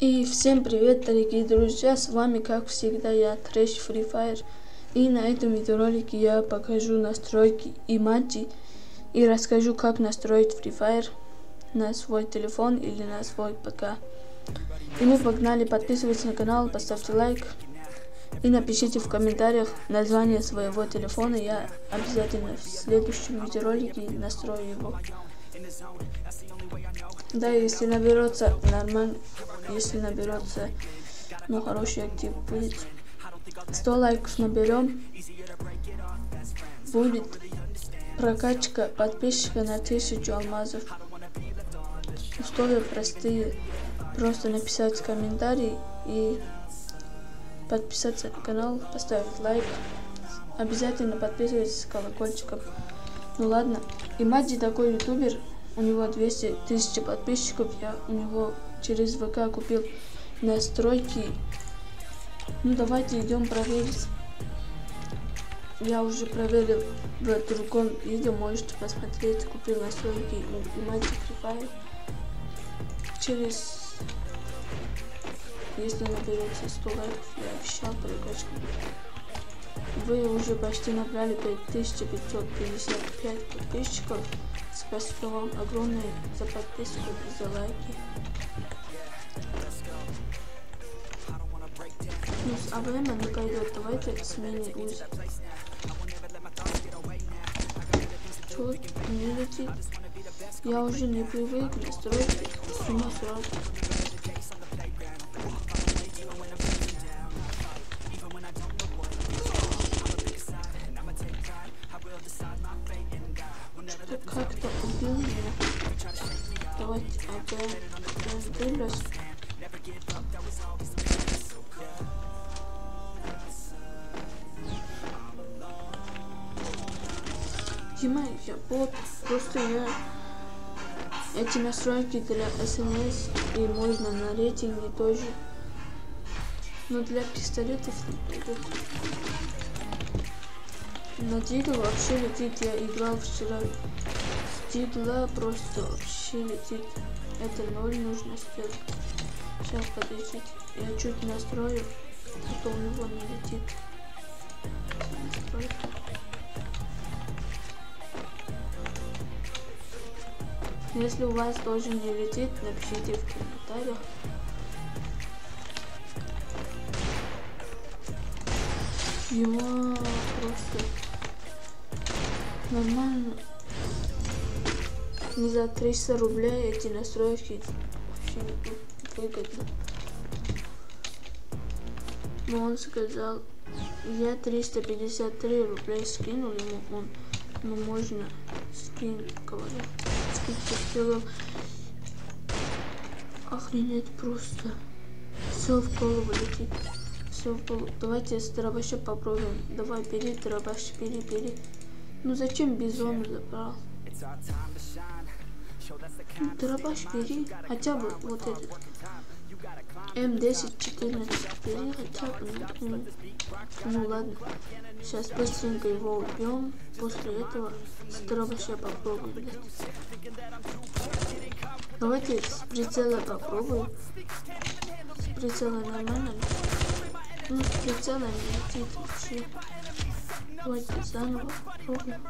И всем привет, дорогие друзья, с вами как всегда я, Трэш Free Fire. И на этом видеоролике я покажу настройки Имаджи и расскажу, как настроить Free Fire на свой телефон или на свой ПК. И мы погнали, подписывайтесь на канал, поставьте лайк и напишите в комментариях название своего телефона, я обязательно в следующем видеоролике настрою его. Да, если наберется, ну, хороший актив будет. 100 лайков наберем, будет прокачка подписчика на 1000 алмазов. Условия простые, просто написать комментарий и подписаться на канал, поставить лайк. Обязательно подписывайтесь с колокольчиком. Ну ладно, Имаджи такой ютубер, у него 200 тысяч подписчиков, я у него через ВК купил настройки. Ну давайте идем проверить. Я уже проверил в другом видео, можете посмотреть, купил настройки Имаджи Free Fire. Через, если наберется 100 лайков, я обещал прокачку. Вы уже почти набрали 5555 подписчиков. Спасибо вам огромное за подписку и за лайки. Ну, с АВМ не пойдет, давайте сменим УЗИ. Чё, не летит? Я уже не привык настроить, с ума сразу. Как-то убил меня. Давайте опять раз. Дима, я бот. Просто я... Эти настройки для СМС и можно на рейтинге тоже. Но для пистолетов не пойдет. На дигл вообще летит, я играл вчера с дигла, просто вообще летит. Это 0 нужно сделать. Сейчас подождите, я чуть настрою, а то у него не летит. Настройка. Если у вас тоже не летит, напишите в комментариях. Его просто... Нормально. За 300 рублей эти настройки вообще не выгодно. Но он сказал, я 353 рублей скинул ему, он, ну, можно скинуть, говорю, скидку сделал. Охренеть просто. Все в голову летит. Все в голову. Давайте с дробаща попробуем. Давай, бери, дробащ, бери. Ну зачем бизон забрал? Дробаш бери, хотя бы вот этот. М10, 14, бери хотя бы. Ну ладно, сейчас быстренько его убьем. После этого с дробаша попробуем. Давайте с прицела попробуем. С прицела нормально. Ну с прицела не летит вообще. Давайте заново попробуем.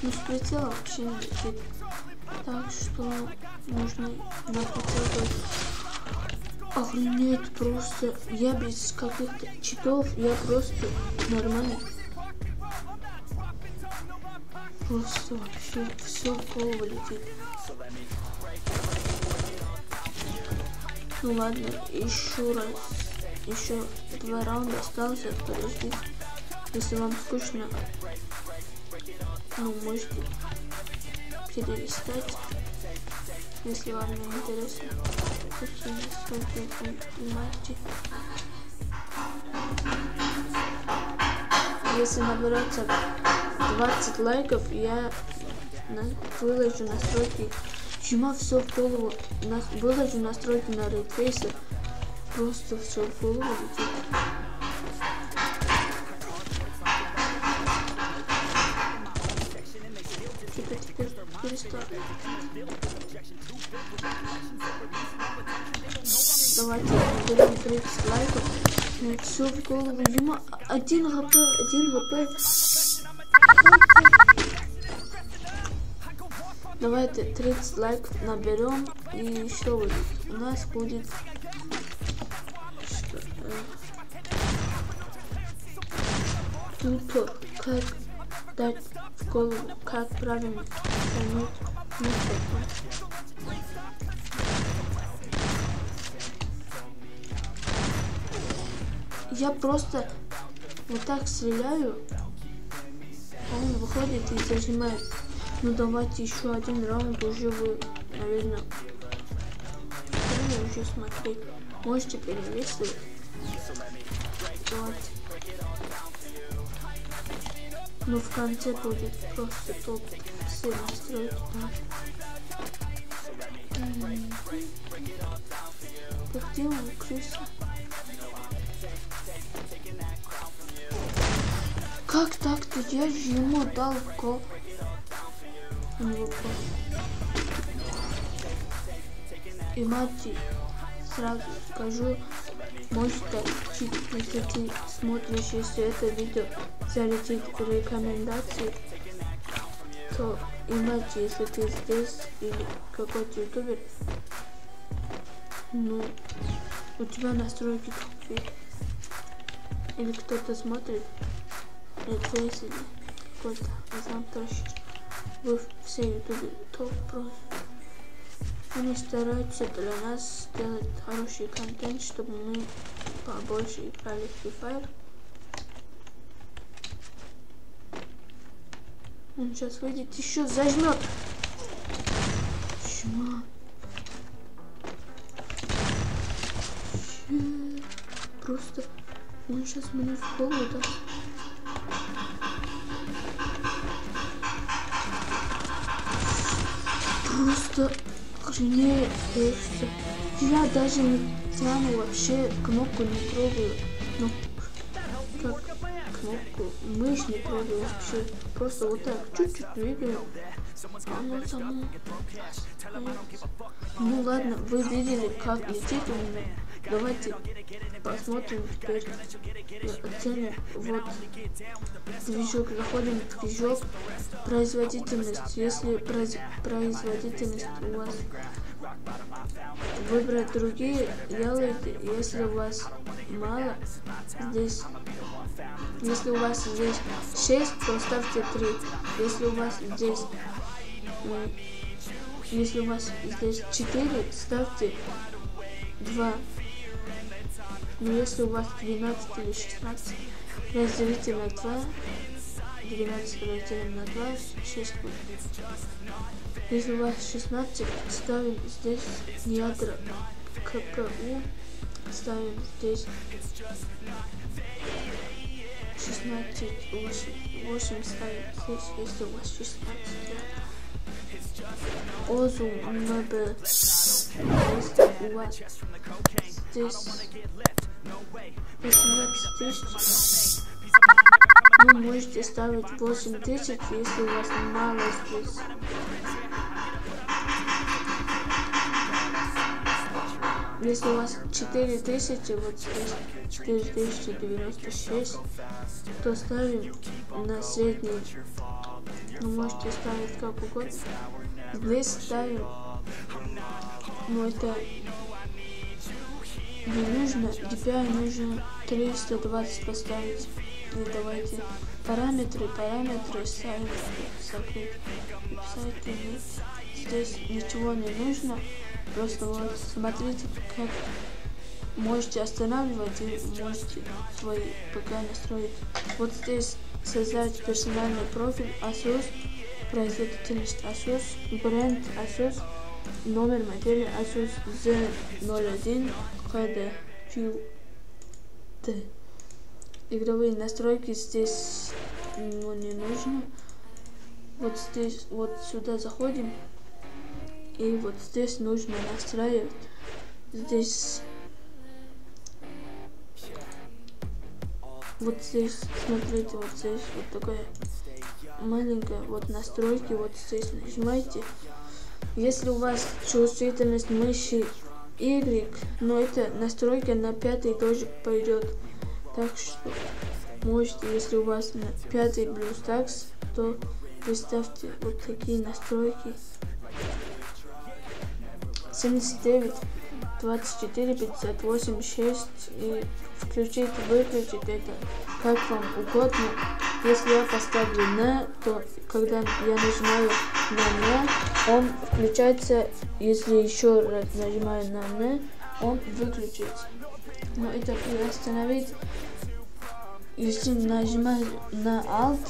Ну с прицела вообще не летит. Так что нужно на прицел. Охренеть просто. Я без каких-то читов, я просто нормально. Просто вообще все в голову летит. Ну ладно, еще раз. Еще 2 раунда остался, подождите. Если вам скучно, ну можете перелистать. Если вам не интересно, какие настройки Имаджи. Если наберется 20 лайков, я выложу настройки. Чима все в голову. Выложу настройки на рейдфейсе. Просто все в голову летит. что... Давайте берем 30 лайков. Все в голову. Дима, 1 хп. Давайте 30 лайков наберем. И что будет? У нас будет... Что? Тупо, как дать в голову, как правильно понять музыку. Я просто вот так стреляю, а он выходит и зажимает. Ну давайте еще один раунд, уже вы, наверное, уже смотреть. Можете перевесить. Вот. Ну в конце будет просто топ все настроить. Так делаем крыса. Как так-то? Я же ему дал коп. И Имаджи, сразу скажу, может так чит, если ты смотришь, если это видео залетит в рекомендации, то Имаджи, если ты здесь или какой-то ютубер, ну, у тебя настройки такие. Или кто-то смотрит, это если какой-то, а сам тащит. Вы все ютубе топ-про. Они стараются для нас сделать хороший контент, чтобы мы побольше играли в Free Fire. Он сейчас выйдет, еще зажмет. Чмо. Просто он сейчас мне в голову даст. Просто охренеть. Я даже не тяну вообще, кнопку не трогаю. Ну, как кнопку, мышь не трогаю вообще. Просто вот так, чуть-чуть двигаю. Оно само. Ну ладно, вы видели, как летит у меня. Давайте посмотрим теперь оценим. Вот движок, заходим в движок, производительность. Если производительность у вас выбрать другие, делайте. Если у вас мало здесь, если у вас здесь 6, то ставьте 3. Если у вас здесь, если у вас здесь 4, ставьте 2. Но если у вас 12 или 16, разделите на 2, 12 разделим на 2, 6 будет. Если у вас 16, ставим здесь ядра КПУ, ставим здесь 16, 8 ставим здесь, если у вас 16 ядра. Озу МБ, если у вас здесь 18 тысяч, вы можете ставить 8000, если у вас мало здесь. Если у вас 4000, вот здесь 4096, то ставим на средний. Вы можете ставить как угодно. Здесь ставим, но это не нужно. DPI нужно 320 поставить. Ну давайте параметры ставим закрыть. Сайты нет. Здесь ничего не нужно. Просто вот смотрите, как можете останавливать и можете свои ПК настроить. Вот здесь создать персональный профиль ASUS, производительность ASUS, бренд ASUS, номер модели ASUS Z01Q. Игровые настройки здесь не нужно. Вот здесь, вот сюда заходим. И вот здесь нужно настраивать, здесь, смотрите, вот здесь вот такая маленькая, вот настройки, вот здесь нажимаете. Если у вас чувствительность мыши Y, но это настройка на 5 тоже пойдет. Так что можете, если у вас на 5 Блюстакс, то выставьте вот такие настройки. 79 24 58 6, и включить, выключить это как вам угодно. Если я поставлю на, то когда я нажимаю на он включается, если еще раз нажимаю на он выключится. Но это приостановить, если нажимаю на Alt,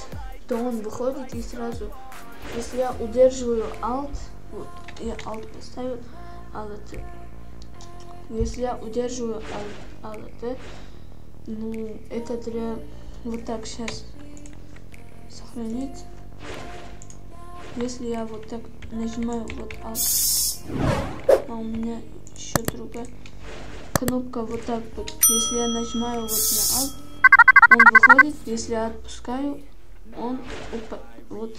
то он выходит и сразу. Если я удерживаю Alt, вот я Alt поставил, Alt. Если я удерживаю Alt, ну это для вот так сейчас сохранить. Если я вот так нажимаю вот Alt, а у меня еще другая кнопка вот так вот. Если я нажимаю вот на Alt, он выходит. Если я отпускаю, он вот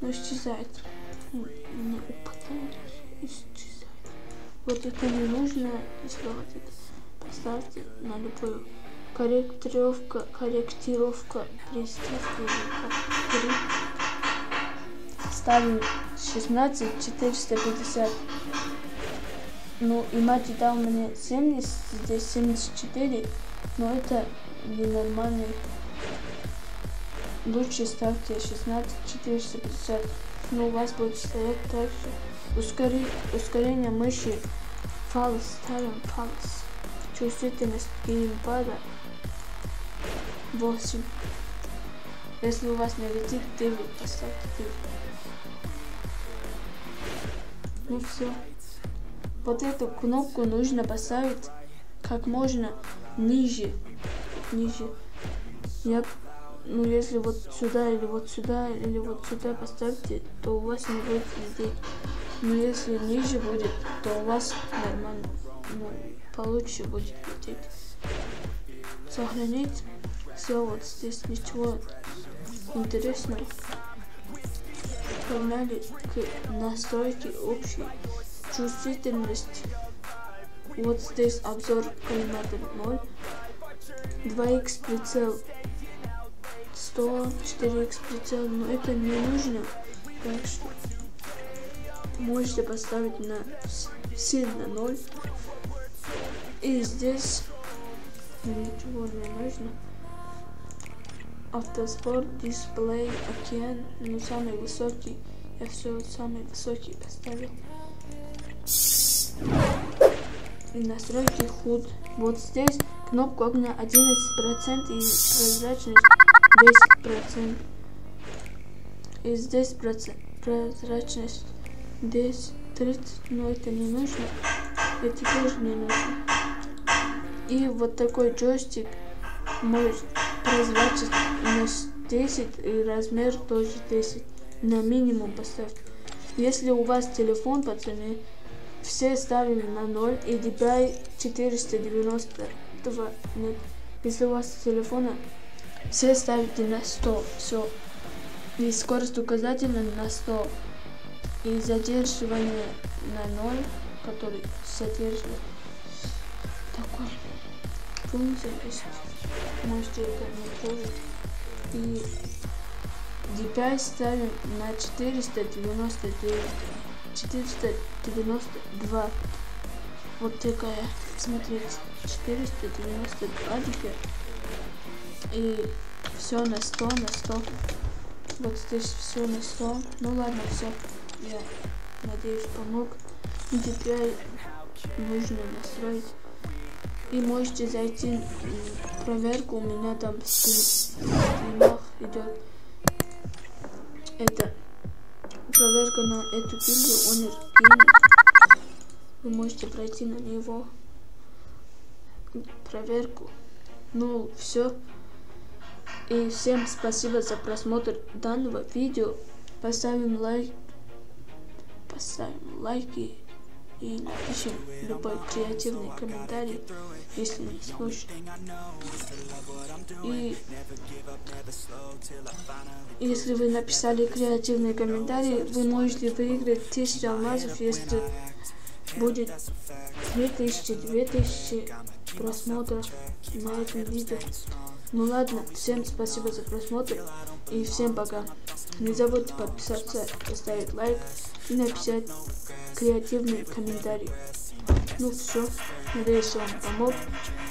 ну, исчезает. Не упадает, исчезает. Вот это не нужно, если вот это поставьте на любую корректировка приставки. Ставим 16 450. Ну и мать дал мне 70, здесь 74, но это ненормальный. Лучше ставьте 16 450, но у вас будет стоять так же. Ускорение мыши. Фалс, ставим фалс. Чувствительность геймпада 8. Если у вас не летит 9, поставьте 9. Ну все. Вот эту кнопку нужно поставить как можно ниже. Я, ну если вот сюда или вот сюда или вот сюда поставьте, то у вас не будет лететь. Но если ниже будет, то у вас нормально, ну, получше будет лететь. Сохранить. Все, вот здесь ничего интересного. Погнали к настройке общей чувствительности. Вот здесь обзор коллиматор 0, 2х прицел 100, 4х прицел, но это не нужно, так что можете поставить на сильно 0. И здесь ничего не нужно. Автоспорт, дисплей, океан, ну самый высокий. Я все самый высокий поставил. И настройки HUD. Вот здесь кнопка огня 11% и прозрачность 10%. И здесь прозрачность здесь 30, но это не нужно, это тоже не нужно. И вот такой джойстик, может прозрачность 10 и размер тоже 10, на минимум поставьте. Если у вас телефон, пацаны, все ставим на 0 и DPI 492. Нет, если у вас телефона, все ставите на 100, все. И скорость указателя на 100. И задерживание на 0, который содержит такой функции, можете это настроить. И DPI ставим на 499, 492. Вот такая, смотрите, 492 теперь. И все на 100, на 100. Вот здесь все на 100. Ну ладно, все. Я надеюсь, помог. И теперь нужно настроить. И можете зайти в проверку. У меня там в стримах идет. Это проверка на эту гильдию. Вы можете пройти на него проверку. Ну все. И всем спасибо за просмотр данного видео. Поставим лайк. Поставим лайки и напишем любой креативный комментарий. если случится. И если вы написали креативный комментарий, вы можете выиграть 1000 алмазов, если будет 2000 просмотров на этом видео. Ну ладно, всем спасибо за просмотр и всем пока. Не забудьте подписаться, поставить лайк и написать креативный комментарий. Ну все, надеюсь, я вам помог.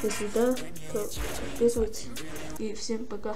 Если да, то подписывайтесь. И всем пока.